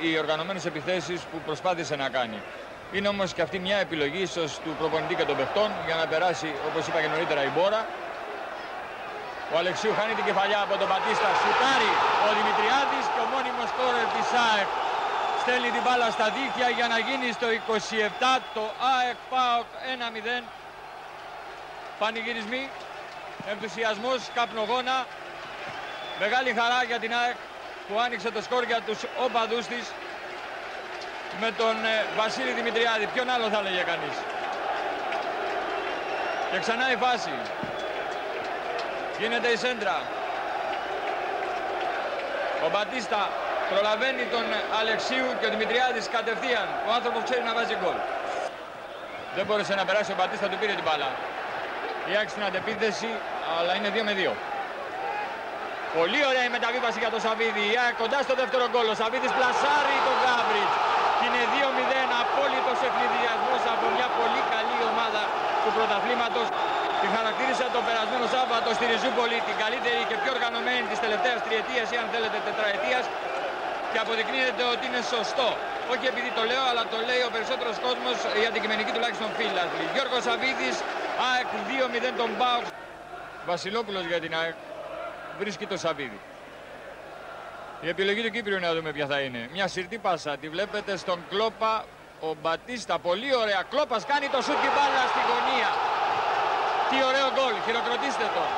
Οι οργανωμένες επιθέσεις που προσπάθησε να κάνει. Είναι όμως και αυτή μια επιλογή ίσως του προπονητή και των παιχτών για να περάσει, όπως είπα και νωρίτερα, η μπόρα. Ο Αλεξίου χάνει την κεφαλιά από τον Μπατίστα, σουτάρει ο Δημητριάδης και ο μόνιμος σκόρερ της ΑΕΚ στέλνει την μπάλα στα δίχτυα για να γίνει στο 27 το ΑΕΚ ΠΑΟΚ 1-0. Πανηγυρισμοί, ενθουσιασμός, καπνογόνα, μεγάλη χαρά για την ΑΕΚ που άνοιξε το σκορ για τους οπαδούς της με τον Βασίλη Δημητριάδη. Ποιον άλλο θα έλεγε κανείς. Και ξανά η φάση. Γίνεται η σέντρα. Ο Μπατίστα προλαβαίνει τον Αλεξίου και ο Δημητριάδης κατευθείαν. Ο άνθρωπος ξέρει να βάζει γκολ. Δεν μπόρεσε να περάσει ο Μπατίστα, του πήρε την μπάλα. Η ΑΕΚ στην αντεπίθεση, αλλά είναι 2-2. Πολύ ωραία η μεταβίβαση για τον Σαββίδη. Η ΑΕΚ κοντά στο δεύτερο γκολ. Ο Σαββίδης πλασάρει τον Γκάμπριτς. Είναι 2-0. Απόλυτος ευνηδιασμός από μια πολύ καλή ομάδα του πρωταθλήματος. Τη χαρακτήρισα το περασμένο Σάββατο στη Ριζούπολη την καλύτερη και πιο οργανωμένη της τελευταίας τριετίας ή αν θέλετε τετραετίας και αποδεικνύεται ότι είναι σωστό. Όχι επειδή το λέω, αλλά το λέει ο περισσότερος κόσμος, η αντικειμενική τουλάχιστον φίλαθλοι. Γιώργος Σαββίδης, ΑΕΚ 2-0 τον ΠΑΟΚ. Βασιλόπουλος για την ΑΕΚ βρίσκει το Σαββίδη. Η επιλογή του Κύπριου να δούμε ποια θα είναι. Μια συρτή πάσα, τη βλέπετε στον Κλόπα, ο Μπατίστα, πολύ ωραία. Κλόπας κάνει το σούτ, μπάλα στη γωνία. Τι ωραίο γκολ, χειροκροτήστε τον.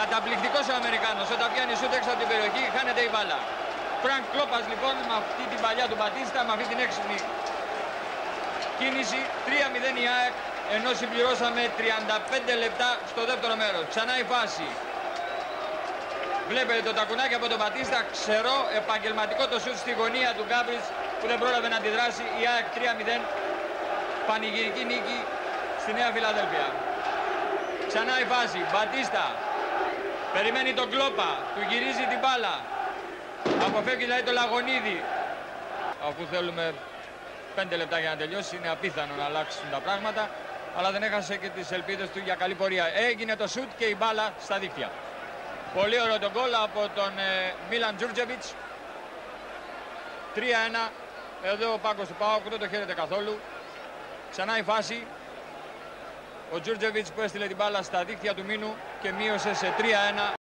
Καταπληκτικός ο Αμερικάνος, όταν πιάνει σούτ έξω από την περιοχή χάνεται η μπάλα. Φρανκ Κλόπας λοιπόν με αυτή την παλιά του Μπατίστα, με αυτή την έξυπνη κίνηση, 3-0 η ΑΕΚ, ενώ συμπληρώσαμε 35 λεπτά στο δεύτερο μέρος. Ξανά η φάση. Βλέπετε το τακουνάκι από τον Μπατίστα, ξερό, επαγγελματικό το σούτ στη γωνία του Κάπης που δεν πρόλαβε να αντιδράσει. Η ΑΕΚ 3-0, πανηγυρική νίκη στη Νέα Φιλαδέλφεια. Ξανά η φάση, Μπατίστα, περιμένει τον Κλόπα, του γυρίζει την μπάλα, αποφεύγει δηλαδή τον Λαγωνίδη. Αφού θέλουμε 5 λεπτά για να τελειώσει, είναι απίθανο να αλλάξουν τα πράγματα, αλλά δεν έχασε και τις ελπίδες του για καλή πορεία. Έγινε το σουτ και η μπάλα στα δίχτυα. Πολύ ωραίο το γκολ από τον Μίλαν Τζούρτζεβιτς. 3-1, εδώ ο Πάκος του ΠΑΟΚ δεν το χαίρεται καθόλου. Ξανά η φάση. Ο Τζούρτζεβιτς που έστειλε την μπάλα στα δίκτυα του Μίνου και μείωσε σε 3-1.